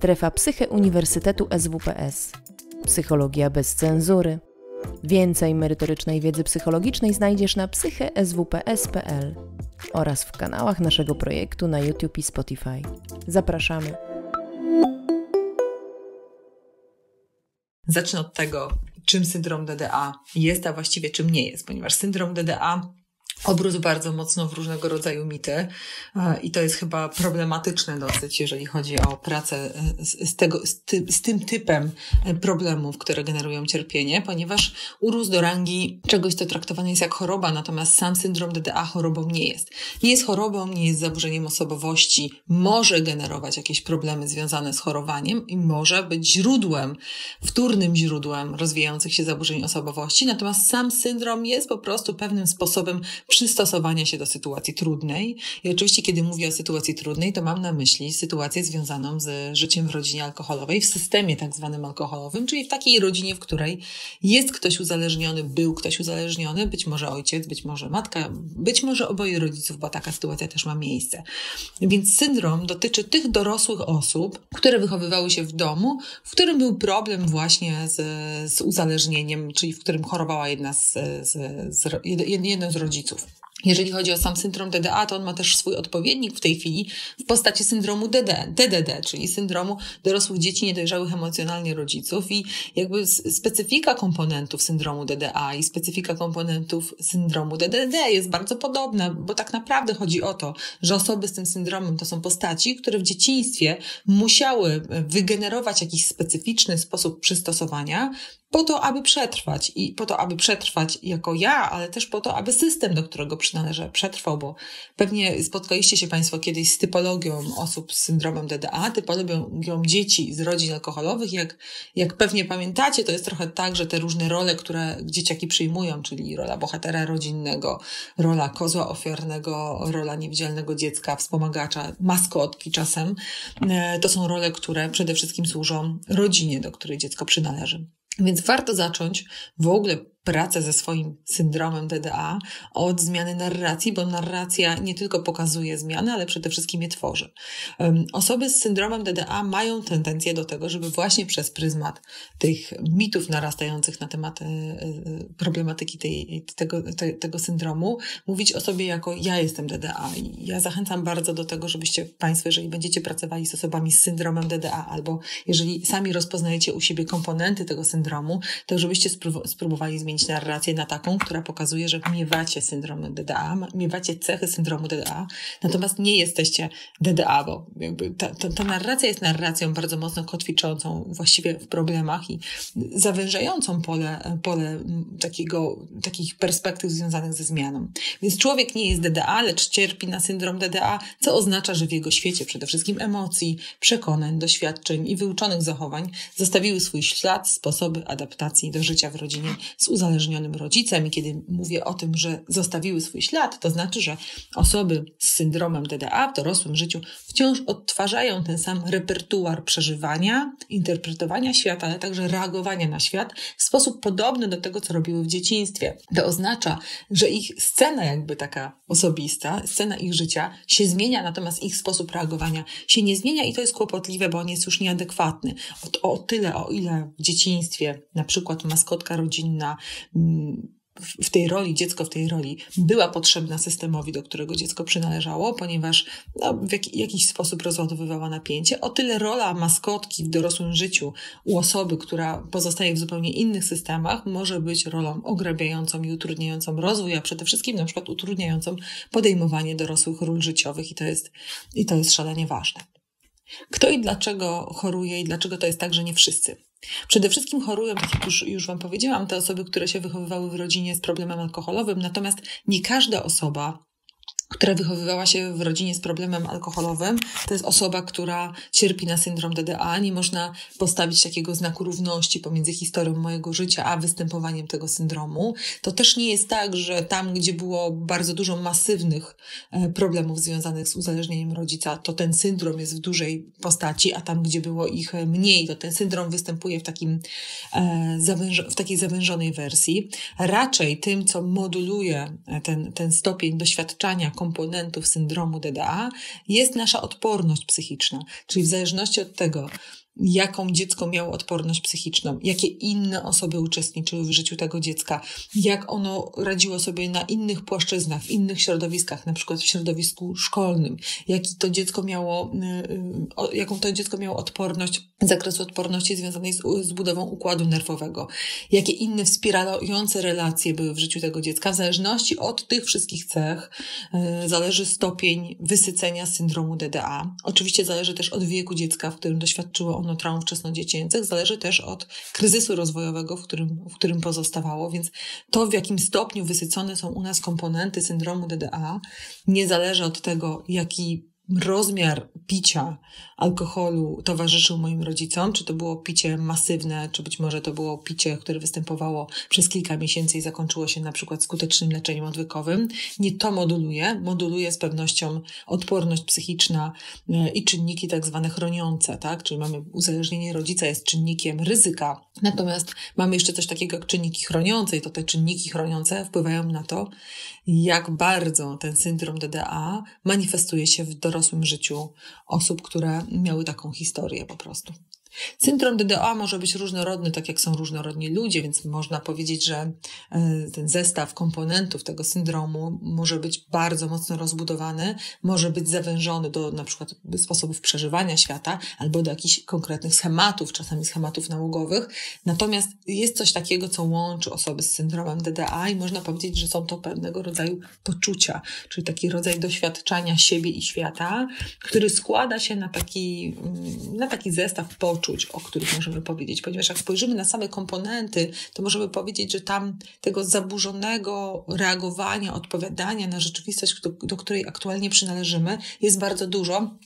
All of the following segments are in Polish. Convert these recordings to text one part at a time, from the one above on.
Strefa Psyche Uniwersytetu SWPS. Psychologia bez cenzury. Więcej merytorycznej wiedzy psychologicznej znajdziesz na psycheswps.pl oraz w kanałach naszego projektu na YouTube i Spotify. Zapraszamy! Zacznę od tego, czym syndrom DDA jest, a właściwie czym nie jest, ponieważ syndrom DDA obrósł bardzo mocno w różnego rodzaju mity i to jest chyba problematyczne dosyć, jeżeli chodzi o pracę z tym typem problemów, które generują cierpienie, ponieważ urósł do rangi czegoś, co traktowane jest jak choroba, natomiast sam syndrom DDA chorobą nie jest. Nie jest chorobą, nie jest zaburzeniem osobowości, może generować jakieś problemy związane z chorowaniem i może być źródłem, wtórnym źródłem rozwijających się zaburzeń osobowości, natomiast sam syndrom jest po prostu pewnym sposobem przystosowania się do sytuacji trudnej. I oczywiście, kiedy mówię o sytuacji trudnej, to mam na myśli sytuację związaną z życiem w rodzinie alkoholowej, w systemie tak zwanym alkoholowym, czyli w takiej rodzinie, w której jest ktoś uzależniony, był ktoś uzależniony, być może ojciec, być może matka, być może oboje rodziców, bo taka sytuacja też ma miejsce. Więc syndrom dotyczy tych dorosłych osób, które wychowywały się w domu, w którym był problem właśnie z uzależnieniem, czyli w którym chorowała jedno z rodziców. Jeżeli chodzi o sam syndrom DDA, to on ma też swój odpowiednik w tej chwili w postaci syndromu DDD, czyli syndromu dorosłych dzieci niedojrzałych emocjonalnie rodziców i jakby specyfika komponentów syndromu DDA i specyfika komponentów syndromu DDD jest bardzo podobna, bo tak naprawdę chodzi o to, że osoby z tym syndromem to są postaci, które w dzieciństwie musiały wygenerować jakiś specyficzny sposób przystosowania po to, aby przetrwać i po to, aby przetrwać jako ja, ale też po to, aby system, do którego przynależę, przetrwał, bo pewnie spotkaliście się Państwo kiedyś z typologią osób z syndromem DDA, typologią dzieci z rodzin alkoholowych. Jak pewnie pamiętacie, to jest trochę tak, że te różne role, które dzieciaki przyjmują, czyli rola bohatera rodzinnego, rola kozła ofiarnego, rola niewidzialnego dziecka, wspomagacza, maskotki czasem, to są role, które przede wszystkim służą rodzinie, do której dziecko przynależy. Więc warto zacząć w ogóle pracę ze swoim syndromem DDA od zmiany narracji, bo narracja nie tylko pokazuje zmiany, ale przede wszystkim je tworzy. Osoby z syndromem DDA mają tendencję do tego, żeby właśnie przez pryzmat tych mitów narastających na temat problematyki tego syndromu mówić o sobie jako ja jestem DDA. I ja zachęcam bardzo do tego, żebyście Państwo, jeżeli będziecie pracowali z osobami z syndromem DDA albo jeżeli sami rozpoznajecie u siebie komponenty tego syndromu, to żebyście spróbowali zmienić narrację na taką, która pokazuje, że miewacie syndrom DDA, miewacie cechy syndromu DDA, natomiast nie jesteście DDA, bo jakby ta narracja jest narracją bardzo mocno kotwiczącą właściwie w problemach i zawężającą pole takich perspektyw związanych ze zmianą. Więc człowiek nie jest DDA, lecz cierpi na syndrom DDA, co oznacza, że w jego świecie przede wszystkim emocji, przekonań, doświadczeń i wyuczonych zachowań zostawiły swój ślad, sposoby adaptacji do życia w rodzinie z uzależnionym rodzicem. I kiedy mówię o tym, że zostawiły swój ślad, to znaczy, że osoby z syndromem DDA w dorosłym życiu wciąż odtwarzają ten sam repertuar przeżywania, interpretowania świata, ale także reagowania na świat w sposób podobny do tego, co robiły w dzieciństwie. To oznacza, że ich scena jakby taka osobista, scena ich życia się zmienia, natomiast ich sposób reagowania się nie zmienia i to jest kłopotliwe, bo on jest już nieadekwatny. O tyle, o ile w dzieciństwie na przykład maskotka rodzinna w tej roli była potrzebna systemowi, do którego dziecko przynależało, ponieważ w jakiś sposób rozładowywała napięcie. O tyle rola maskotki w dorosłym życiu u osoby, która pozostaje w zupełnie innych systemach, może być rolą ograbiającą i utrudniającą rozwój, a przede wszystkim na przykład utrudniającą podejmowanie dorosłych ról życiowych i to jest szalenie ważne. Kto i dlaczego choruje i dlaczego to jest tak, że nie wszyscy? Przede wszystkim chorują, tak jak już Wam powiedziałam, te osoby, które się wychowywały w rodzinie z problemem alkoholowym, natomiast nie każda osoba, która wychowywała się w rodzinie z problemem alkoholowym, to jest osoba, która cierpi na syndrom DDA. Nie można postawić takiego znaku równości pomiędzy historią mojego życia a występowaniem tego syndromu. To też nie jest tak, że tam, gdzie było bardzo dużo masywnych problemów związanych z uzależnieniem rodzica, to ten syndrom jest w dużej postaci, a tam, gdzie było ich mniej, to ten syndrom występuje w takiej zawężonej wersji. Raczej tym, co moduluje ten stopień doświadczania komponentów syndromu DDA jest nasza odporność psychiczna, czyli w zależności od tego, jaką dziecko miało odporność psychiczną, jakie inne osoby uczestniczyły w życiu tego dziecka, jak ono radziło sobie na innych płaszczyznach, w innych środowiskach, na przykład w środowisku szkolnym, jaką to dziecko miało odporność, zakres odporności związanej z budową układu nerwowego, jakie inne wspierające relacje były w życiu tego dziecka. W zależności od tych wszystkich cech zależy stopień wysycenia syndromu DDA. Oczywiście zależy też od wieku dziecka, w którym doświadczyło ono traum wczesnodziecięcych, zależy też od kryzysu rozwojowego, w którym pozostawało, więc to, w jakim stopniu wysycone są u nas komponenty syndromu DDA, nie zależy od tego, jaki rozmiar picia alkoholu towarzyszył moim rodzicom, czy to było picie masywne, czy być może to było picie, które występowało przez kilka miesięcy i zakończyło się na przykład skutecznym leczeniem odwykowym. Nie to moduluje. Moduluje z pewnością odporność psychiczna i czynniki tak zwane chroniące, tak? Czyli mamy uzależnienie rodzica jest czynnikiem ryzyka. Natomiast mamy jeszcze coś takiego jak czynniki chroniące i to te czynniki chroniące wpływają na to, jak bardzo ten syndrom DDA manifestuje się w dorosłym życiu osób, które miały taką historię po prostu. Syndrom DDA może być różnorodny, tak jak są różnorodni ludzie, więc można powiedzieć, że ten zestaw komponentów tego syndromu może być bardzo mocno rozbudowany, może być zawężony do na przykład sposobów przeżywania świata albo do jakichś konkretnych schematów, czasami schematów nałogowych. Natomiast jest coś takiego, co łączy osoby z syndromem DDA i można powiedzieć, że są to pewnego rodzaju poczucia, czyli taki rodzaj doświadczania siebie i świata, który składa się na taki zestaw poczuć, o których możemy powiedzieć, ponieważ jak spojrzymy na same komponenty, to możemy powiedzieć, że tam tego zaburzonego reagowania, odpowiadania na rzeczywistość, do której aktualnie przynależymy, jest bardzo dużo,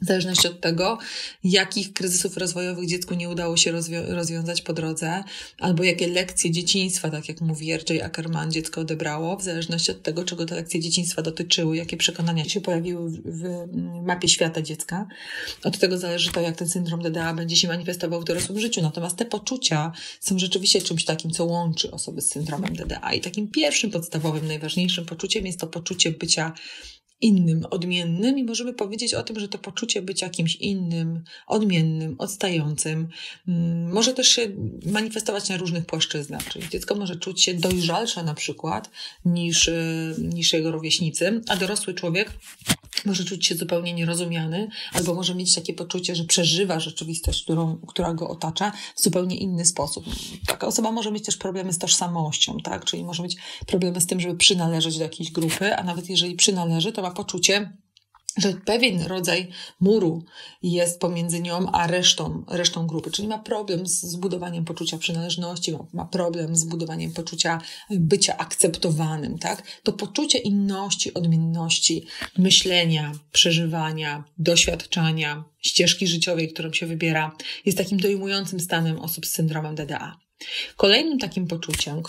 w zależności od tego, jakich kryzysów rozwojowych dziecku nie udało się rozwiązać po drodze, albo jakie lekcje dzieciństwa, tak jak mówi Jerzy Ackerman, dziecko odebrało, w zależności od tego, czego te lekcje dzieciństwa dotyczyły, jakie przekonania się pojawiły w mapie świata dziecka. Od tego zależy to, jak ten syndrom DDA będzie się manifestował w dorosłym życiu. Natomiast te poczucia są rzeczywiście czymś takim, co łączy osoby z syndromem DDA. I takim pierwszym, podstawowym, najważniejszym poczuciem jest to poczucie bycia innym, odmiennym i możemy powiedzieć o tym, że to poczucie bycia kimś innym, odmiennym, odstającym może też się manifestować na różnych płaszczyznach, czyli dziecko może czuć się dojrzalsze na przykład niż jego rówieśnicy, a dorosły człowiek może czuć się zupełnie nierozumiany albo może mieć takie poczucie, że przeżywa rzeczywistość, która go otacza w zupełnie inny sposób. Taka osoba może mieć też problemy z tożsamością, tak? Czyli może mieć problemy z tym, żeby przynależeć do jakiejś grupy, a nawet jeżeli przynależy, to ma poczucie, że pewien rodzaj muru jest pomiędzy nią a resztą grupy, czyli ma problem z zbudowaniem poczucia przynależności, ma problem z budowaniem poczucia bycia akceptowanym, tak? To poczucie inności, odmienności, myślenia, przeżywania, doświadczania, ścieżki życiowej, którą się wybiera, jest takim dojmującym stanem osób z syndromem DDA. Kolejnym takim poczuciem,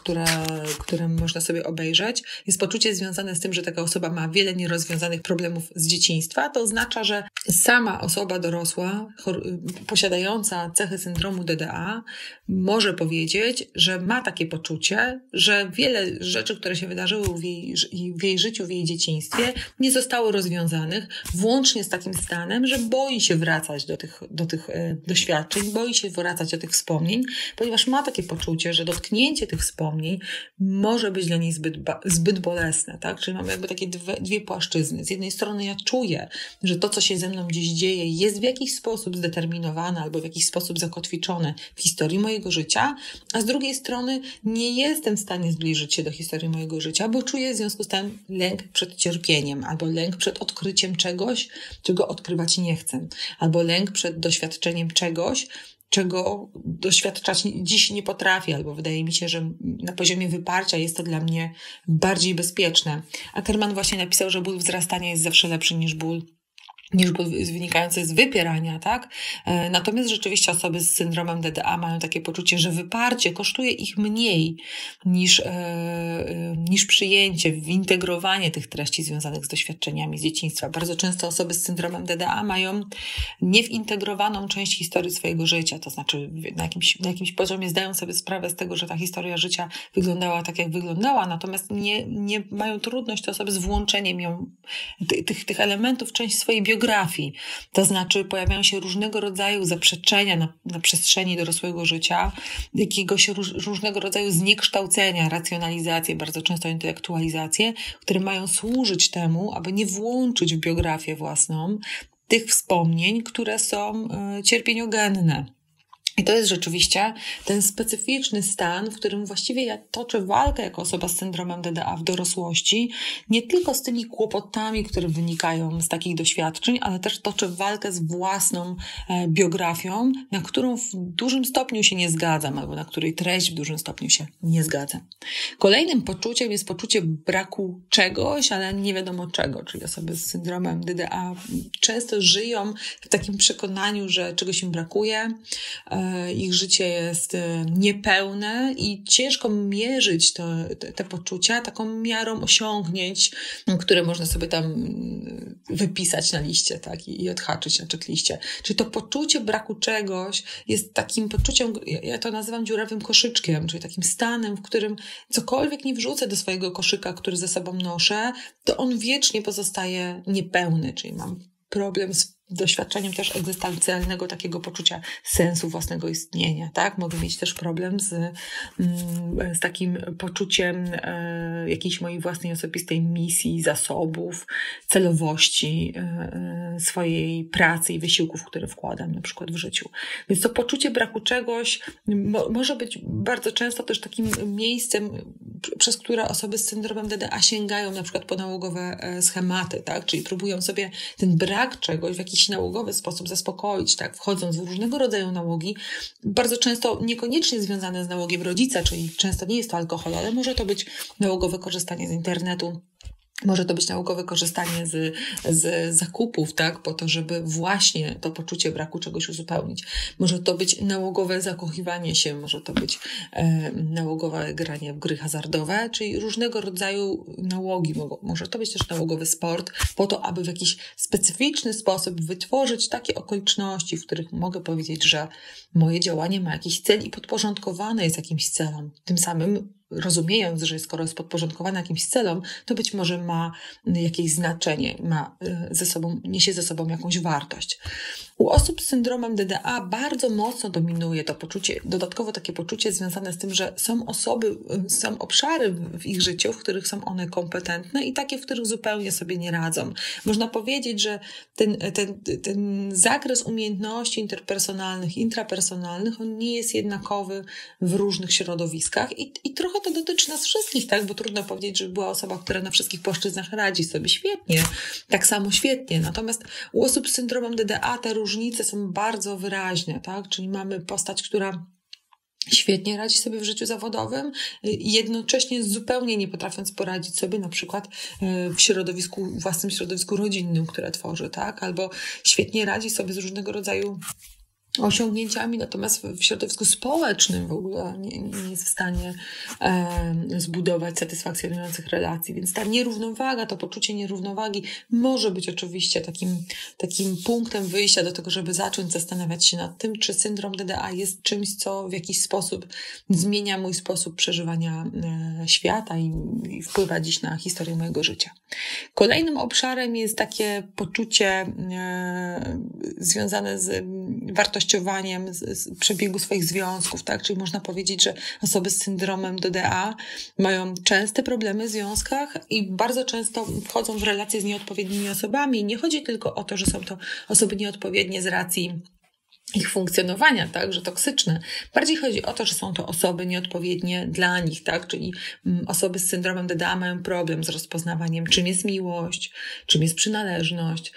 które można sobie obejrzeć, jest poczucie związane z tym, że taka osoba ma wiele nierozwiązanych problemów z dzieciństwa. To oznacza, że sama osoba dorosła, posiadająca cechy syndromu DDA, może powiedzieć, że ma takie poczucie, że wiele rzeczy, które się wydarzyły w jej życiu, w jej dzieciństwie, nie zostało rozwiązanych, włącznie z takim stanem, że boi się wracać do tych doświadczeń, boi się wracać do tych wspomnień, ponieważ ma takie poczucie, że dotknięcie tych wspomnień może być dla niej zbyt bolesne, tak? Czyli mamy jakby takie dwie płaszczyzny. Z jednej strony ja czuję, że to, co się ze mną gdzieś dzieje, jest w jakiś sposób zdeterminowane albo w jakiś sposób zakotwiczone w historii mojego życia, a z drugiej strony nie jestem w stanie zbliżyć się do historii mojego życia, bo czuję w związku z tym lęk przed cierpieniem albo lęk przed odkryciem czegoś, czego odkrywać nie chcę, albo lęk przed doświadczeniem czegoś, czego doświadczać dziś nie potrafię, albo wydaje mi się, że na poziomie wyparcia jest to dla mnie bardziej bezpieczne. Ackerman właśnie napisał, że ból wzrastania jest zawsze lepszy niż ból niż wynikające z wypierania, tak? Natomiast rzeczywiście osoby z syndromem DDA mają takie poczucie, że wyparcie kosztuje ich mniej niż przyjęcie, wintegrowanie tych treści związanych z doświadczeniami z dzieciństwa. Bardzo często osoby z syndromem DDA mają niewintegrowaną część historii swojego życia, to znaczy na jakimś poziomie zdają sobie sprawę z tego, że ta historia życia wyglądała tak, jak wyglądała, natomiast nie mają trudność te osoby z włączeniem ją, tych elementów, część swojej biografii, to znaczy pojawiają się różnego rodzaju zaprzeczenia na przestrzeni dorosłego życia, jakiegoś różnego rodzaju zniekształcenia, racjonalizacje, bardzo często intelektualizacje, które mają służyć temu, aby nie włączyć w biografię własną tych wspomnień, które są cierpieniogenne. I to jest rzeczywiście ten specyficzny stan, w którym właściwie ja toczę walkę jako osoba z syndromem DDA w dorosłości, nie tylko z tymi kłopotami, które wynikają z takich doświadczeń, ale też toczę walkę z własną biografią, na którą w dużym stopniu się nie zgadzam, albo na której treść w dużym stopniu się nie zgadzam. Kolejnym poczuciem jest poczucie braku czegoś, ale nie wiadomo czego, czyli osoby z syndromem DDA często żyją w takim przekonaniu, że czegoś im brakuje, ich życie jest niepełne i ciężko mierzyć te poczucia taką miarą osiągnięć, które można sobie tam wypisać na liście, tak, i odhaczyć na checkliście. Czyli to poczucie braku czegoś jest takim poczuciem, ja to nazywam dziurawym koszyczkiem, czyli takim stanem, w którym cokolwiek nie wrzucę do swojego koszyka, który ze sobą noszę, to on wiecznie pozostaje niepełny, czyli mam problem z doświadczeniem też egzystencjalnego takiego poczucia sensu własnego istnienia, tak? Mogę mieć też problem z takim poczuciem jakiejś mojej własnej osobistej misji, zasobów, celowości swojej pracy i wysiłków, które wkładam na przykład w życiu. Więc to poczucie braku czegoś może być bardzo często też takim miejscem, przez które osoby z syndromem DDA sięgają na przykład po nałogowe schematy, tak? Czyli próbują sobie ten brak czegoś w jakiś nałogowy sposób zaspokoić, tak? Wchodząc w różnego rodzaju nałogi, bardzo często niekoniecznie związane z nałogiem rodzica, czyli często nie jest to alkohol, ale może to być nałogowe korzystanie z internetu, może to być nałogowe korzystanie z zakupów, tak, po to, żeby właśnie to poczucie braku czegoś uzupełnić. Może to być nałogowe zakochiwanie się, może to być nałogowe granie w gry hazardowe, czyli różnego rodzaju nałogi. Może to być też nałogowy sport, po to, aby w jakiś specyficzny sposób wytworzyć takie okoliczności, w których mogę powiedzieć, że moje działanie ma jakiś cel i podporządkowane jest jakimś celom. Tym samym rozumiejąc, że skoro jest podporządkowana jakimś celom, to być może ma jakieś znaczenie, niesie ze sobą jakąś wartość. U osób z syndromem DDA bardzo mocno dominuje to poczucie, dodatkowo takie poczucie związane z tym, że są obszary w ich życiu, w których są one kompetentne i takie, w których zupełnie sobie nie radzą. Można powiedzieć, że ten zakres umiejętności interpersonalnych, intrapersonalnych, on nie jest jednakowy w różnych środowiskach i trochę to dotyczy nas wszystkich, tak? Bo trudno powiedzieć, że była osoba, która na wszystkich płaszczyznach radzi sobie świetnie, tak samo świetnie. Natomiast u osób z syndromem DDA te różnice są bardzo wyraźne, tak? Czyli mamy postać, która świetnie radzi sobie w życiu zawodowym, jednocześnie zupełnie nie potrafiąc poradzić sobie na przykład w środowisku, własnym środowisku rodzinnym, które tworzy, tak? Albo świetnie radzi sobie z różnego rodzaju osiągnięciami, natomiast w środowisku społecznym w ogóle nie jest w stanie zbudować satysfakcjonujących relacji, więc ta nierównowaga, to poczucie nierównowagi może być oczywiście takim punktem wyjścia do tego, żeby zacząć zastanawiać się nad tym, czy syndrom DDA jest czymś, co w jakiś sposób zmienia mój sposób przeżywania świata i wpływa dziś na historię mojego życia. Kolejnym obszarem jest takie poczucie związane z wartościowaniem z przebiegu swoich związków, tak? Czyli można powiedzieć, że osoby z syndromem DDA mają częste problemy w związkach i bardzo często wchodzą w relacje z nieodpowiednimi osobami. Nie chodzi tylko o to, że są to osoby nieodpowiednie z racji ich funkcjonowania, także toksyczne. Bardziej chodzi o to, że są to osoby nieodpowiednie dla nich, tak? Czyli osoby z syndromem DDA mają problem z rozpoznawaniem, czym jest miłość, czym jest przynależność,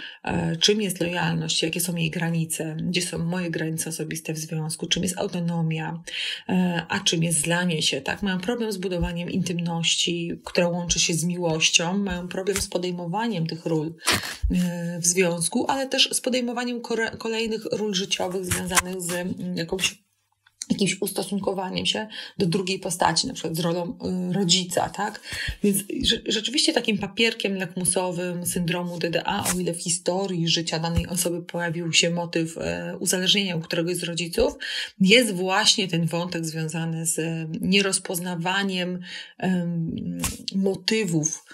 czym jest lojalność, jakie są jej granice, gdzie są moje granice osobiste w związku, czym jest autonomia, a czym jest zlanie się, tak? Mają problem z budowaniem intymności, która łączy się z miłością, mają problem z podejmowaniem tych ról w związku, ale też z podejmowaniem kolejnych ról życiowych związanych z jakimś ustosunkowaniem się do drugiej postaci, na przykład z rolą rodzica, tak? Więc rzeczywiście takim papierkiem lakmusowym syndromu DDA, o ile w historii życia danej osoby pojawił się motyw uzależnienia u któregoś z rodziców, jest właśnie ten wątek związany z nierozpoznawaniem motywów,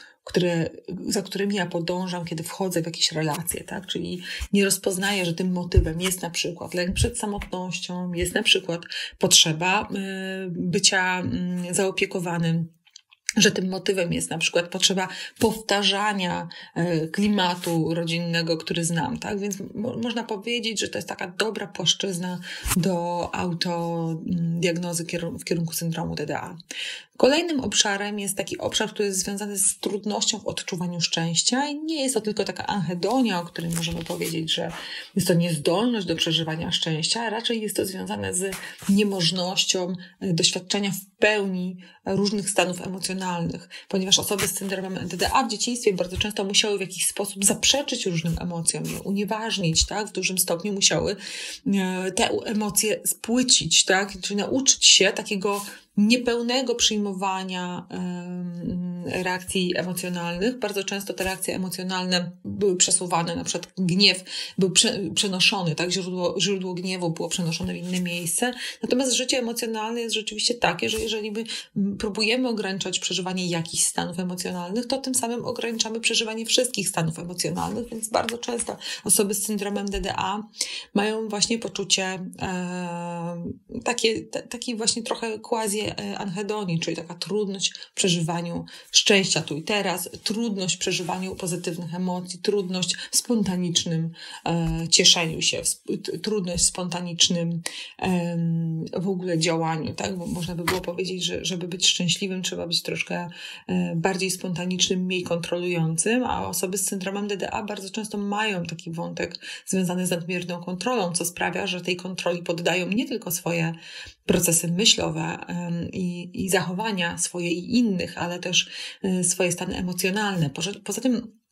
za którymi ja podążam, kiedy wchodzę w jakieś relacje, tak? Czyli nie rozpoznaję, że tym motywem jest na przykład lęk przed samotnością, jest na przykład potrzeba bycia zaopiekowanym, że tym motywem jest na przykład potrzeba powtarzania klimatu rodzinnego, który znam, tak? Więc można powiedzieć, że to jest taka dobra płaszczyzna do autodiagnozy w kierunku syndromu DDA. Kolejnym obszarem jest taki obszar, który jest związany z trudnością w odczuwaniu szczęścia i nie jest to tylko taka anhedonia, o której możemy powiedzieć, że jest to niezdolność do przeżywania szczęścia, raczej jest to związane z niemożnością doświadczenia w pełni różnych stanów emocjonalnych, ponieważ osoby z syndromem DDA w dzieciństwie bardzo często musiały w jakiś sposób zaprzeczyć różnym emocjom, je unieważnić, tak? W dużym stopniu musiały te emocje spłycić, tak? Czyli nauczyć się takiego niepełnego przyjmowania reakcji emocjonalnych. Bardzo często te reakcje emocjonalne były przesuwane, na przykład gniew był przenoszony, tak? Źródło gniewu było przenoszone w inne miejsce. Natomiast życie emocjonalne jest rzeczywiście takie, że jeżeli my próbujemy ograniczać przeżywanie jakichś stanów emocjonalnych, to tym samym ograniczamy przeżywanie wszystkich stanów emocjonalnych, więc bardzo często osoby z syndromem DDA mają właśnie poczucie takiej właśnie trochę quasi anhedonii, czyli taka trudność w przeżywaniu szczęścia tu i teraz, trudność w przeżywaniu pozytywnych emocji, trudność w spontanicznym cieszeniu się, trudność w spontanicznym w ogóle działaniu, tak? Bo można by było powiedzieć, że żeby być szczęśliwym, trzeba być troszkę bardziej spontanicznym, mniej kontrolującym, a osoby z syndromem DDA bardzo często mają taki wątek związany z nadmierną kontrolą, co sprawia, że tej kontroli poddają nie tylko swoje procesy myślowe i zachowania swoje i innych, ale też swoje stany emocjonalne. Poza tym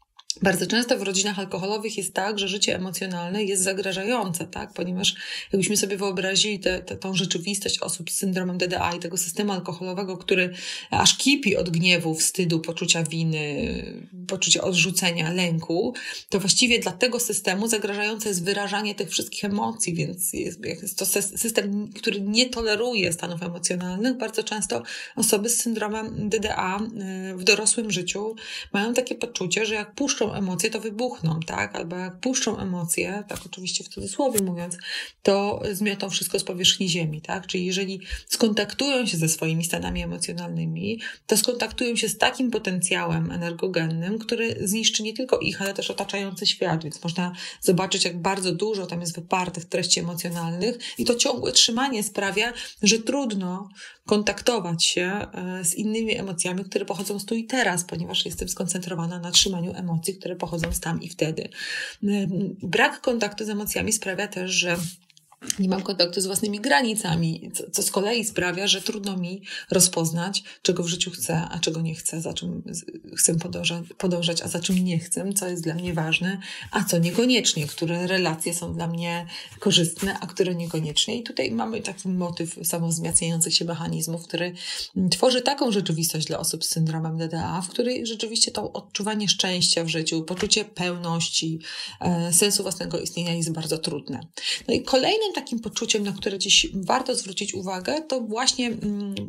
bardzo często w rodzinach alkoholowych jest tak, że życie emocjonalne jest zagrażające, tak? Ponieważ jakbyśmy sobie wyobrazili tą rzeczywistość osób z syndromem DDA i tego systemu alkoholowego, który aż kipi od gniewu, wstydu, poczucia winy, poczucia odrzucenia, lęku, to właściwie dla tego systemu zagrażające jest wyrażanie tych wszystkich emocji, więc jest to system, który nie toleruje stanów emocjonalnych. Bardzo często osoby z syndromem DDA w dorosłym życiu mają takie poczucie, że jak puszczą emocje, to wybuchną, tak? Albo jak puszczą emocje, tak oczywiście w cudzysłowie mówiąc, to zmiotą wszystko z powierzchni ziemi, tak? Czyli jeżeli skontaktują się ze swoimi stanami emocjonalnymi, to skontaktują się z takim potencjałem energogennym, który zniszczy nie tylko ich, ale też otaczający świat, więc można zobaczyć, jak bardzo dużo tam jest wypartych treści emocjonalnych i to ciągłe trzymanie sprawia, że trudno kontaktować się z innymi emocjami, które pochodzą z tu i teraz, ponieważ jestem skoncentrowana na trzymaniu emocji, które pochodzą z tam i wtedy. Brak kontaktu z emocjami sprawia też, że nie mam kontaktu z własnymi granicami, co z kolei sprawia, że trudno mi rozpoznać, czego w życiu chcę, a czego nie chcę, za czym chcę podążać, a za czym nie chcę, co jest dla mnie ważne, a co niekoniecznie, które relacje są dla mnie korzystne, a które niekoniecznie. I tutaj mamy taki motyw samozwzmacniających się mechanizmów, który tworzy taką rzeczywistość dla osób z syndromem DDA, w której rzeczywiście to odczuwanie szczęścia w życiu, poczucie pełności, sensu własnego istnienia jest bardzo trudne. No i kolejny takim poczuciem, na które dziś warto zwrócić uwagę, to właśnie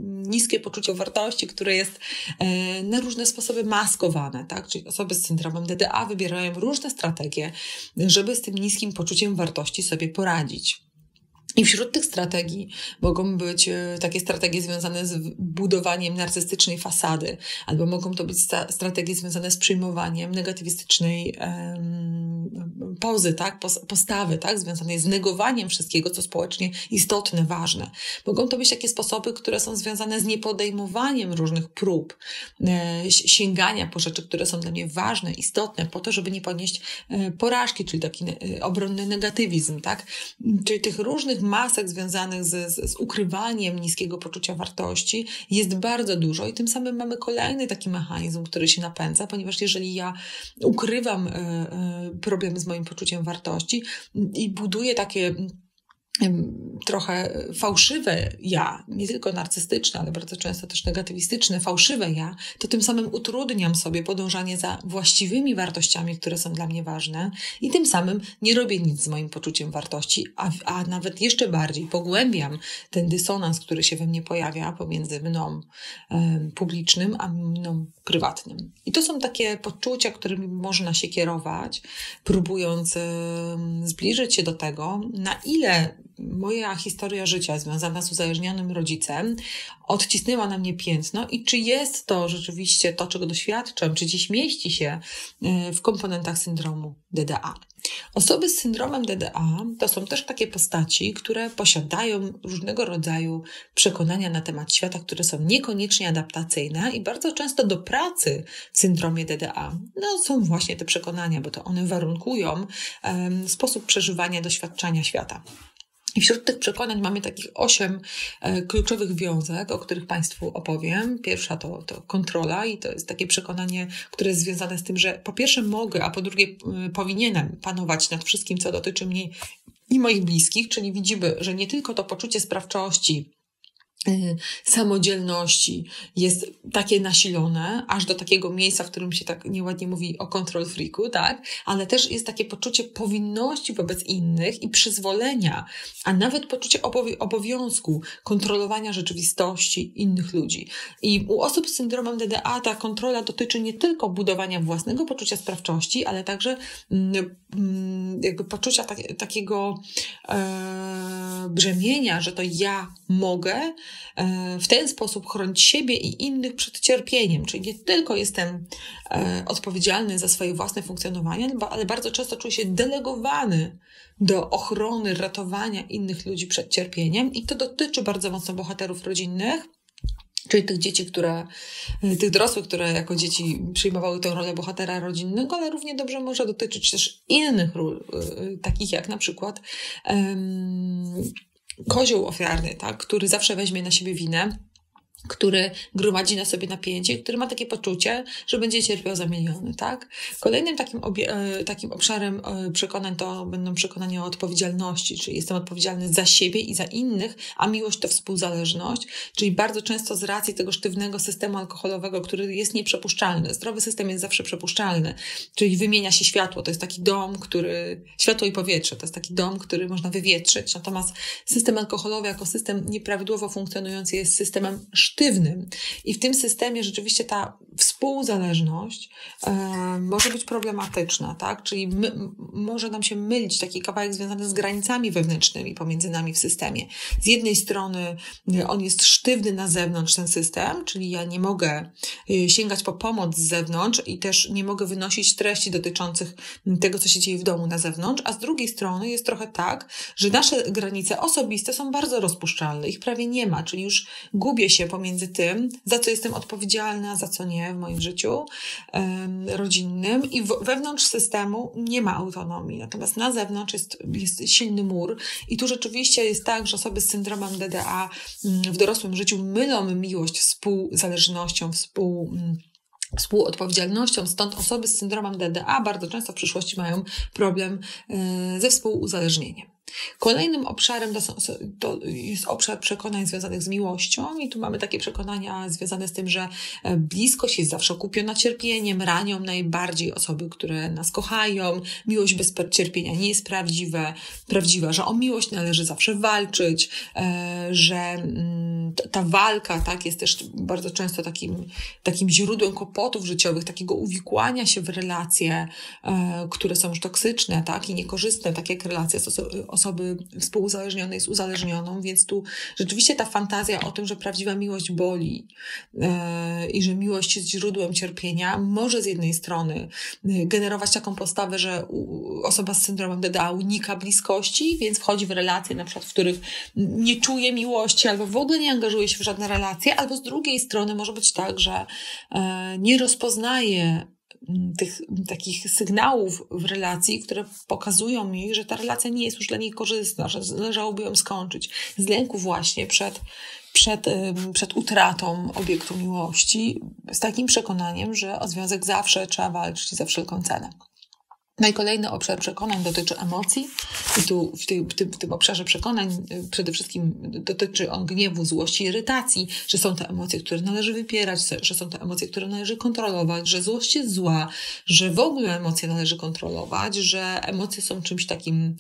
niskie poczucie wartości, które jest na różne sposoby maskowane, tak? Czyli osoby z syndromem DDA wybierają różne strategie, żeby z tym niskim poczuciem wartości sobie poradzić. I wśród tych strategii mogą być takie strategie związane z budowaniem narcystycznej fasady, albo mogą to być strategie związane z przyjmowaniem negatywistycznej pozy, tak? Postawy, tak? Związanej z negowaniem wszystkiego, co społecznie istotne, ważne. Mogą to być takie sposoby, które są związane z niepodejmowaniem różnych prób, sięgania po rzeczy, które są dla mnie ważne, istotne, po to, żeby nie ponieść porażki, czyli taki obronny negatywizm, tak? Czyli tych różnych masek związanych z ukrywaniem niskiego poczucia wartości jest bardzo dużo i tym samym mamy kolejny taki mechanizm, który się napędza, ponieważ jeżeli ja ukrywam problem z moim poczuciem wartości i buduję takie trochę fałszywe ja, nie tylko narcystyczne, ale bardzo często też negatywistyczne, fałszywe ja, to tym samym utrudniam sobie podążanie za właściwymi wartościami, które są dla mnie ważne i tym samym nie robię nic z moim poczuciem wartości, a nawet jeszcze bardziej pogłębiam ten dysonans, który się we mnie pojawia pomiędzy mną publicznym, a mną prywatnym. I to są takie poczucia, którymi można się kierować, próbując zbliżyć się do tego, na ile moja historia życia związana z uzależnionym rodzicem odcisnęła na mnie piętno i czy jest to rzeczywiście to, czego doświadczam, czy dziś mieści się w komponentach syndromu DDA. Osoby z syndromem DDA to są też takie postaci, które posiadają różnego rodzaju przekonania na temat świata, które są niekoniecznie adaptacyjne i bardzo często do pracy w syndromie DDA są właśnie te przekonania, bo to one warunkują sposób przeżywania, doświadczania świata. I wśród tych przekonań mamy takich 8 kluczowych wiązek, o których Państwu opowiem. Pierwsza to kontrola i to jest takie przekonanie, które jest związane z tym, że po pierwsze mogę, a po drugie powinienem panować nad wszystkim, co dotyczy mnie i moich bliskich, czyli widzimy, że nie tylko to poczucie sprawczości, samodzielności jest takie nasilone, aż do takiego miejsca, w którym się tak nieładnie mówi o control freaku, tak? Ale też jest takie poczucie powinności wobec innych i przyzwolenia, a nawet poczucie obowiązku kontrolowania rzeczywistości innych ludzi. I u osób z syndromem DDA ta kontrola dotyczy nie tylko budowania własnego poczucia sprawczości, ale także jakby poczucia takiego brzemienia, że to ja mogę w ten sposób chronić siebie i innych przed cierpieniem. Czyli nie tylko jestem odpowiedzialny za swoje własne funkcjonowanie, ale bardzo często czuję się delegowany do ochrony, ratowania innych ludzi przed cierpieniem i to dotyczy bardzo mocno bohaterów rodzinnych, czyli tych dzieci, tych dorosłych, które jako dzieci przyjmowały tę rolę bohatera rodzinnego, ale równie dobrze może dotyczyć też innych ról, takich jak na przykład kozioł ofiarny, tak, który zawsze weźmie na siebie winę, który gromadzi na sobie napięcie, który ma takie poczucie, że będzie cierpiał za miliony, tak? Kolejnym takim obszarem przekonań to będą przekonania o odpowiedzialności, czyli jestem odpowiedzialny za siebie i za innych, a miłość to współzależność, czyli bardzo często z racji tego sztywnego systemu alkoholowego, który jest nieprzepuszczalny. Zdrowy system jest zawsze przepuszczalny, czyli wymienia się światło. To jest taki dom, światło i powietrze, to jest taki dom, który można wywietrzyć. Natomiast system alkoholowy jako system nieprawidłowo funkcjonujący jest systemem sztywnym. I w tym systemie rzeczywiście ta współzależność może być problematyczna, tak? Czyli może nam się mylić taki kawałek związany z granicami wewnętrznymi pomiędzy nami w systemie. Z jednej strony on jest sztywny na zewnątrz, ten system, czyli ja nie mogę sięgać po pomoc z zewnątrz i też nie mogę wynosić treści dotyczących tego, co się dzieje w domu na zewnątrz, a z drugiej strony jest trochę tak, że nasze granice osobiste są bardzo rozpuszczalne, ich prawie nie ma, czyli już gubię się pomiędzy tym, za co jestem odpowiedzialna, za co nie w moim życiu rodzinnym i wewnątrz systemu nie ma autonomii. Natomiast na zewnątrz jest silny mur i tu rzeczywiście jest tak, że osoby z syndromem DDA w dorosłym życiu mylą miłość współzależnością, współodpowiedzialnością, stąd osoby z syndromem DDA bardzo często w przyszłości mają problem ze współuzależnieniem. Kolejnym obszarem to jest obszar przekonań związanych z miłością i tu mamy takie przekonania związane z tym, że bliskość jest zawsze kupiona cierpieniem, ranią najbardziej osoby, które nas kochają, miłość bez cierpienia nie jest prawdziwa, że o miłość należy zawsze walczyć, że ta walka, tak, jest też bardzo często takim źródłem kłopotów życiowych, takiego uwikłania się w relacje, które są już toksyczne, tak, i niekorzystne, tak jak relacje z osoby współuzależnionej z uzależnioną, więc tu rzeczywiście ta fantazja o tym, że prawdziwa miłość boli i że miłość jest źródłem cierpienia, może z jednej strony generować taką postawę, że osoba z syndromem DDA unika bliskości, więc wchodzi w relacje, na przykład, w których nie czuje miłości albo w ogóle nie angażuje się w żadne relacje, albo z drugiej strony może być tak, że nie rozpoznaje tych takich sygnałów w relacji, które pokazują mi, że ta relacja nie jest już dla niej korzystna, że należałoby ją skończyć. Z lęku właśnie przed utratą obiektu miłości, z takim przekonaniem, że o związek zawsze trzeba walczyć za wszelką cenę. No i kolejny obszar przekonań dotyczy emocji. I tu w tym obszarze przekonań przede wszystkim dotyczy on gniewu, złości, irytacji, że są te emocje, które należy wypierać, że są te emocje, które należy kontrolować, że złość jest zła, że w ogóle emocje należy kontrolować, że emocje są czymś takim,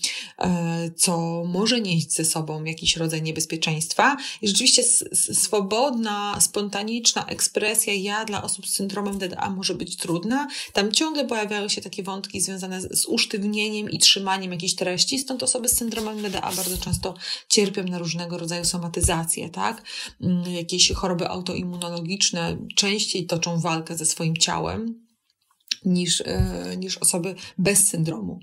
co może nieść ze sobą jakiś rodzaj niebezpieczeństwa. I rzeczywiście swobodna, spontaniczna ekspresja ja dla osób z syndromem DDA może być trudna. Tam ciągle pojawiają się takie wątki związane z usztywnieniem i trzymaniem jakiejś treści, stąd osoby z syndromem DDA bardzo często cierpią na różnego rodzaju somatyzacje, tak? Jakieś choroby autoimmunologiczne częściej toczą walkę ze swoim ciałem niż osoby bez syndromu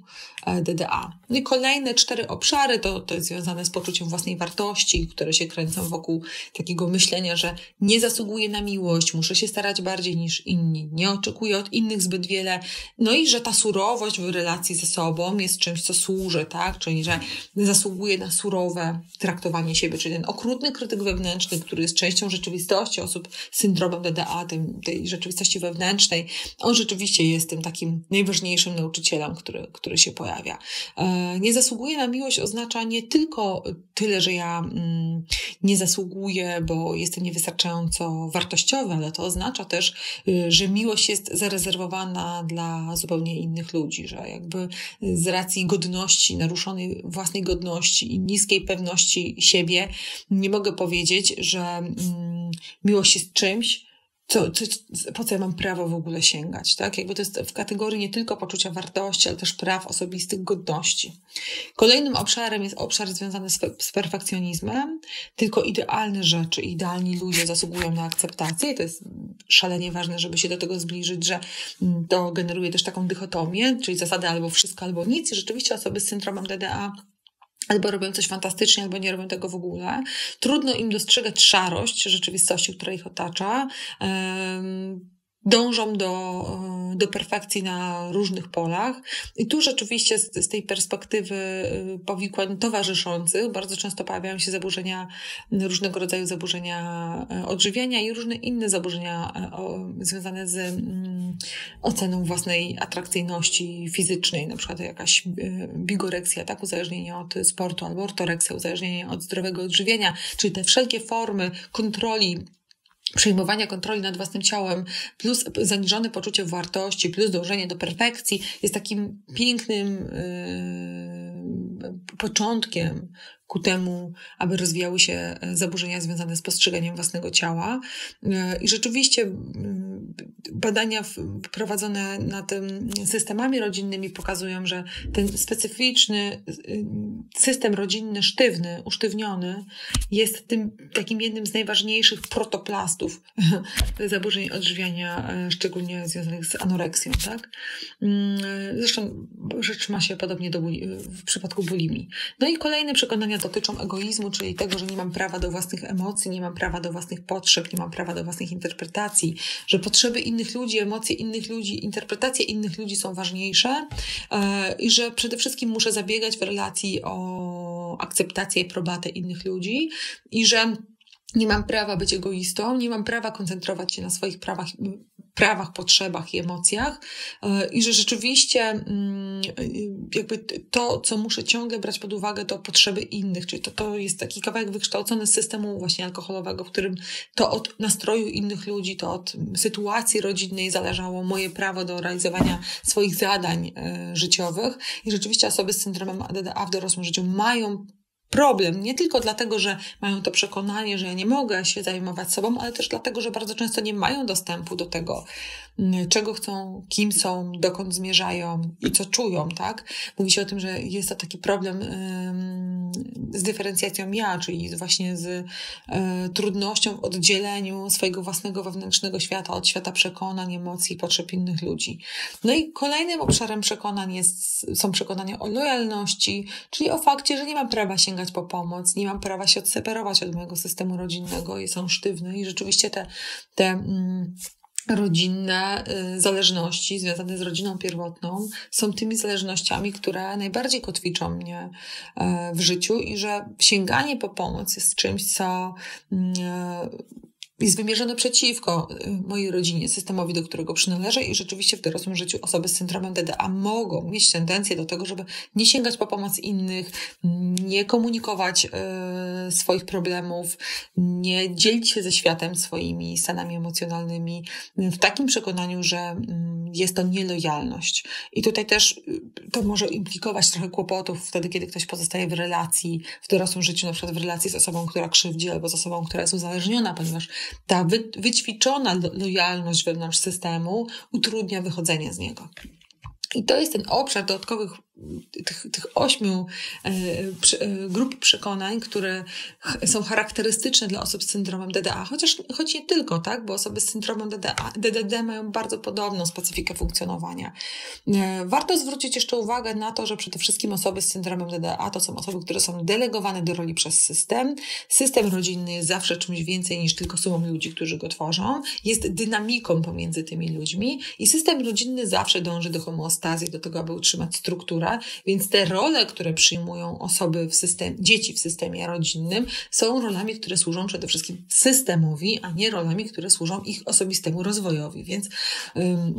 DDA. No i kolejne 4 obszary to jest związane z poczuciem własnej wartości, które się kręcą wokół takiego myślenia, że nie zasługuję na miłość, muszę się starać bardziej niż inni, nie oczekuję od innych zbyt wiele, no i że ta surowość w relacji ze sobą jest czymś, co służy, tak? Czyli że zasługuje na surowe traktowanie siebie, czyli ten okrutny krytyk wewnętrzny, który jest częścią rzeczywistości osób z syndromem DDA, tej rzeczywistości wewnętrznej, on rzeczywiście jest tym takim najważniejszym nauczycielem, który się pojawia. Nie zasługuje na miłość oznacza nie tylko tyle, że ja nie zasługuję, bo jestem niewystarczająco wartościowy, ale to oznacza też, że miłość jest zarezerwowana dla zupełnie innych ludzi, że jakby z racji godności, naruszonej własnej godności i niskiej pewności siebie nie mogę powiedzieć, że miłość jest czymś, po co ja mam prawo w ogóle sięgać, tak? Jakby to jest w kategorii nie tylko poczucia wartości, ale też praw osobistych, godności. Kolejnym obszarem jest obszar związany z perfekcjonizmem. Tylko idealne rzeczy, idealni ludzie zasługują na akceptację. To jest szalenie ważne, żeby się do tego zbliżyć, że to generuje też taką dychotomię, czyli zasadę albo wszystko, albo nic. I rzeczywiście osoby z syndromem DDA albo robią coś fantastycznie, albo nie robią tego w ogóle. Trudno im dostrzegać szarość rzeczywistości, która ich otacza. Dążą do perfekcji na różnych polach. I tu rzeczywiście z tej perspektywy powikłań towarzyszących bardzo często pojawiają się zaburzenia, różnego rodzaju zaburzenia odżywiania i różne inne zaburzenia związane z oceną własnej atrakcyjności fizycznej, na przykład jakaś bigoreksja, tak, uzależnienie od sportu, albo ortoreksja, uzależnienie od zdrowego odżywienia, czyli te wszelkie formy kontroli, przejmowania kontroli nad własnym ciałem, plus zaniżone poczucie wartości, plus dążenie do perfekcji jest takim pięknym początkiem ku temu, aby rozwijały się zaburzenia związane z postrzeganiem własnego ciała. I rzeczywiście badania prowadzone nad systemami rodzinnymi pokazują, że ten specyficzny system rodzinny sztywny, usztywniony jest tym takim jednym z najważniejszych protoplastów zaburzeń odżywiania, szczególnie związanych z anoreksją, tak? Zresztą rzecz ma się podobnie w przypadku bulimii. No i kolejne przekonania dotyczą egoizmu, czyli tego, że nie mam prawa do własnych emocji, nie mam prawa do własnych potrzeb, nie mam prawa do własnych interpretacji, że potrzeby innych ludzi, emocje innych ludzi, interpretacje innych ludzi są ważniejsze i że przede wszystkim muszę zabiegać w relacji o akceptację i probatę innych ludzi i że nie mam prawa być egoistą, nie mam prawa koncentrować się na swoich prawach, potrzebach i emocjach i że rzeczywiście jakby to, co muszę ciągle brać pod uwagę, to potrzeby innych, czyli to jest taki kawałek wykształcony z systemu właśnie alkoholowego, w którym to od nastroju innych ludzi, to od sytuacji rodzinnej zależało moje prawo do realizowania swoich zadań życiowych i rzeczywiście osoby z syndromem DDA w dorosłym życiu mają problem. Nie tylko dlatego, że mają to przekonanie, że ja nie mogę się zajmować sobą, ale też dlatego, że bardzo często nie mają dostępu do tego, czego chcą, kim są, dokąd zmierzają i co czują, tak? Mówi się o tym, że jest to taki problem z dyferencjacją ja, czyli właśnie z trudnością w oddzieleniu swojego własnego wewnętrznego świata od świata przekonań, emocji i potrzeb innych ludzi. No i kolejnym obszarem przekonań są przekonania o lojalności, czyli o fakcie, że nie mam prawa sięgać po pomoc, nie mam prawa się odseparować od mojego systemu rodzinnego i są sztywne i rzeczywiście te rodzinne zależności związane z rodziną pierwotną są tymi zależnościami, które najbardziej kotwiczą mnie w życiu i że sięganie po pomoc jest czymś, co jest wymierzone przeciwko mojej rodzinie, systemowi, do którego przynależę i rzeczywiście w dorosłym życiu osoby z syndromem DDA mogą mieć tendencję do tego, żeby nie sięgać po pomoc innych, nie komunikować swoich problemów, nie dzielić się ze światem swoimi stanami emocjonalnymi w takim przekonaniu, że jest to nielojalność. I tutaj też to może implikować trochę kłopotów wtedy, kiedy ktoś pozostaje w relacji, w dorosłym życiu, na przykład w relacji z osobą, która krzywdzi albo z osobą, która jest uzależniona, ponieważ ta wyćwiczona lojalność wewnątrz systemu utrudnia wychodzenie z niego. I to jest ten obszar dodatkowych tych 8 grup przekonań, które są charakterystyczne dla osób z syndromem DDA, choć nie tylko, tak? Bo osoby z syndromem DDD mają bardzo podobną specyfikę funkcjonowania. Warto zwrócić jeszcze uwagę na to, że przede wszystkim osoby z syndromem DDA to są osoby, które są delegowane do roli przez system. System rodzinny jest zawsze czymś więcej niż tylko sumą ludzi, którzy go tworzą. Jest dynamiką pomiędzy tymi ludźmi i system rodzinny zawsze dąży do homeostazji, do tego, aby utrzymać strukturę. Więc te role, które przyjmują osoby dzieci w systemie rodzinnym, są rolami, które służą przede wszystkim systemowi, a nie rolami, które służą ich osobistemu rozwojowi. Więc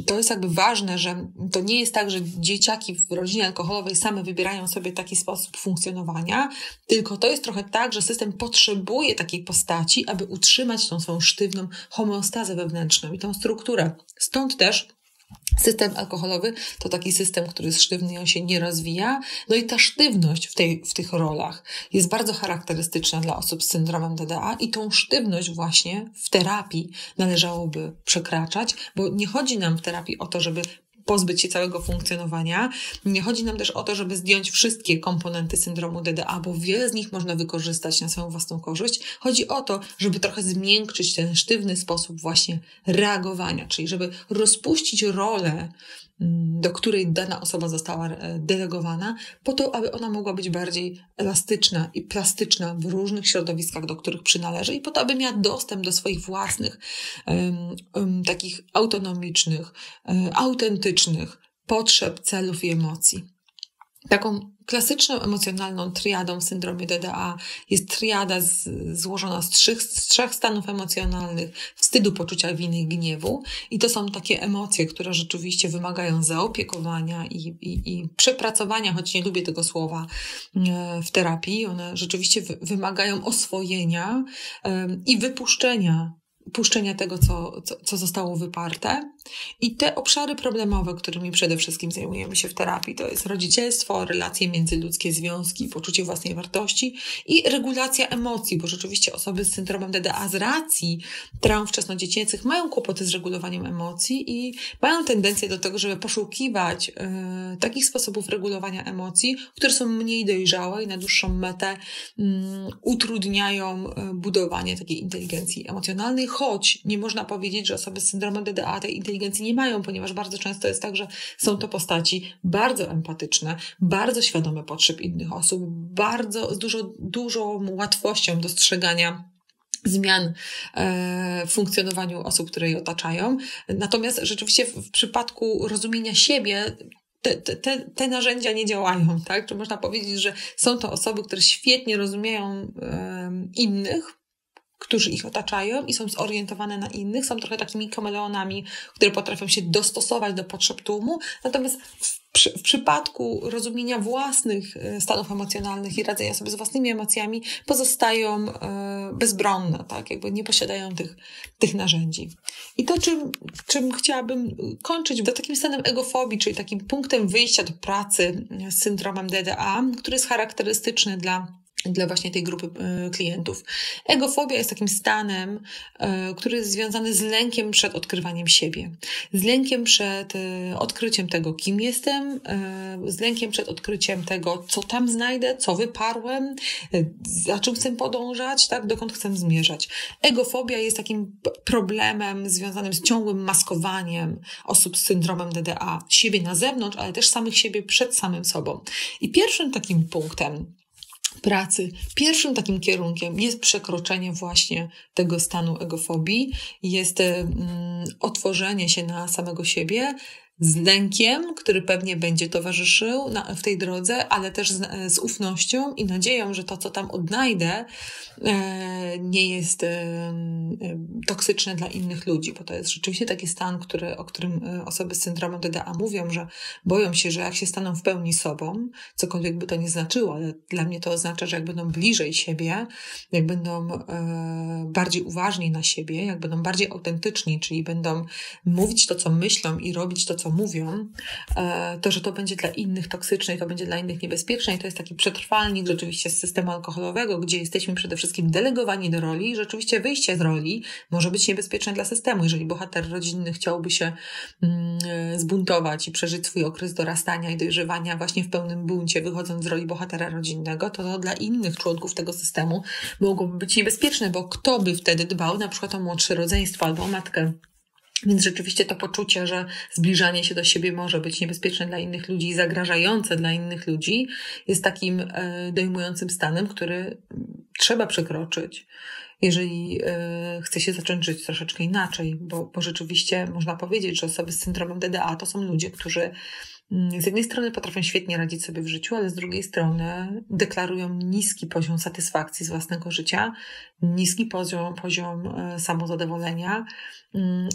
to jest jakby ważne, że to nie jest tak, że dzieciaki w rodzinie alkoholowej same wybierają sobie taki sposób funkcjonowania, tylko to jest trochę tak, że system potrzebuje takiej postaci, aby utrzymać tą swoją sztywną homeostazę wewnętrzną i tą strukturę. Stąd też system alkoholowy to taki system, który jest sztywny i on się nie rozwija. No i ta sztywność w tych rolach jest bardzo charakterystyczna dla osób z syndromem DDA i tą sztywność właśnie w terapii należałoby przekraczać, bo nie chodzi nam w terapii o to, żeby pozbyć się całego funkcjonowania. Nie chodzi nam też o to, żeby zdjąć wszystkie komponenty syndromu DDA, bo wiele z nich można wykorzystać na swoją własną korzyść. Chodzi o to, żeby trochę zmiękczyć ten sztywny sposób właśnie reagowania, czyli żeby rozpuścić rolę, do której dana osoba została delegowana, po to, aby ona mogła być bardziej elastyczna i plastyczna w różnych środowiskach, do których przynależy i po to, aby miała dostęp do swoich własnych, takich autonomicznych, autentycznych potrzeb, celów i emocji. Taką klasyczną emocjonalną triadą w syndromie DDA jest triada złożona z trzech stanów emocjonalnych: wstydu, poczucia winy i gniewu. I to są takie emocje, które rzeczywiście wymagają zaopiekowania i przepracowania, choć nie lubię tego słowa, w terapii. One rzeczywiście wymagają oswojenia i puszczenia tego, co zostało wyparte. I te obszary problemowe, którymi przede wszystkim zajmujemy się w terapii, to jest rodzicielstwo, relacje międzyludzkie, związki, poczucie własnej wartości i regulacja emocji, bo rzeczywiście osoby z syndromem DDA z racji traum wczesnodziecięcych mają kłopoty z regulowaniem emocji i mają tendencję do tego, żeby poszukiwać takich sposobów regulowania emocji, które są mniej dojrzałe i na dłuższą metę utrudniają budowanie takiej inteligencji emocjonalnej, choć nie można powiedzieć, że osoby z syndromem DDA tej inteligencji nie mają, ponieważ bardzo często jest tak, że są to postaci bardzo empatyczne, bardzo świadome potrzeb innych osób, bardzo dużą łatwością dostrzegania zmian w funkcjonowaniu osób, które je otaczają. Natomiast rzeczywiście w przypadku rozumienia siebie te narzędzia nie działają, tak? Czy można powiedzieć, że są to osoby, które świetnie rozumieją innych, którzy ich otaczają i są zorientowane na innych, są trochę takimi kameleonami, które potrafią się dostosować do potrzeb tłumu, natomiast w przypadku rozumienia własnych stanów emocjonalnych i radzenia sobie z własnymi emocjami pozostają bezbronne, tak? Jakby nie posiadają tych narzędzi. I to, czym chciałabym kończyć, bo takim stanem egofobii, czyli takim punktem wyjścia do pracy z syndromem DDA, który jest charakterystyczny dla dla właśnie tej grupy klientów. Egofobia jest takim stanem, który jest związany z lękiem przed odkrywaniem siebie, z lękiem przed odkryciem tego, kim jestem, z lękiem przed odkryciem tego, co tam znajdę, co wyparłem, za czym chcę podążać, tak, dokąd chcę zmierzać. Egofobia jest takim problemem związanym z ciągłym maskowaniem osób z syndromem DDA, siebie na zewnątrz, ale też samych siebie przed samym sobą. I pierwszym takim punktem pracy, pierwszym takim kierunkiem jest przekroczenie właśnie tego stanu egofobii, jest otworzenie się na samego siebie z lękiem, który pewnie będzie towarzyszył w tej drodze, ale też z ufnością i nadzieją, że to, co tam odnajdę, nie jest toksyczne dla innych ludzi, bo to jest rzeczywiście taki stan, o którym osoby z syndromem DDA mówią, że boją się, że jak się staną w pełni sobą, cokolwiek by to nie znaczyło, ale dla mnie to oznacza, że jak będą bliżej siebie, jak będą bardziej uważni na siebie, jak będą bardziej autentyczni, czyli będą mówić to, co myślą i robić to, co mówią, to, że to będzie dla innych toksyczne i to będzie dla innych niebezpieczne i to jest taki przetrwalnik rzeczywiście z systemu alkoholowego, gdzie jesteśmy przede wszystkim delegowani do roli. Rzeczywiście wyjście z roli może być niebezpieczne dla systemu. Jeżeli bohater rodzinny chciałby się zbuntować i przeżyć swój okres dorastania i dojrzewania właśnie w pełnym buncie, wychodząc z roli bohatera rodzinnego, to dla innych członków tego systemu mogłoby być niebezpieczne, bo kto by wtedy dbał na przykład o młodsze rodzeństwo albo o matkę. Więc rzeczywiście to poczucie, że zbliżanie się do siebie może być niebezpieczne dla innych ludzi i zagrażające dla innych ludzi, jest takim dojmującym stanem, który trzeba przekroczyć, jeżeli chce się zacząć żyć troszeczkę inaczej, bo rzeczywiście można powiedzieć, że osoby z syndromem DDA to są ludzie, którzy z jednej strony potrafią świetnie radzić sobie w życiu, ale z drugiej strony deklarują niski poziom satysfakcji z własnego życia, niski poziom samozadowolenia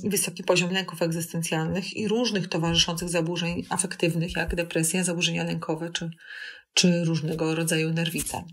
i wysoki poziom lęków egzystencjalnych i różnych towarzyszących zaburzeń afektywnych, jak depresja, zaburzenia lękowe czy różnego rodzaju nerwice.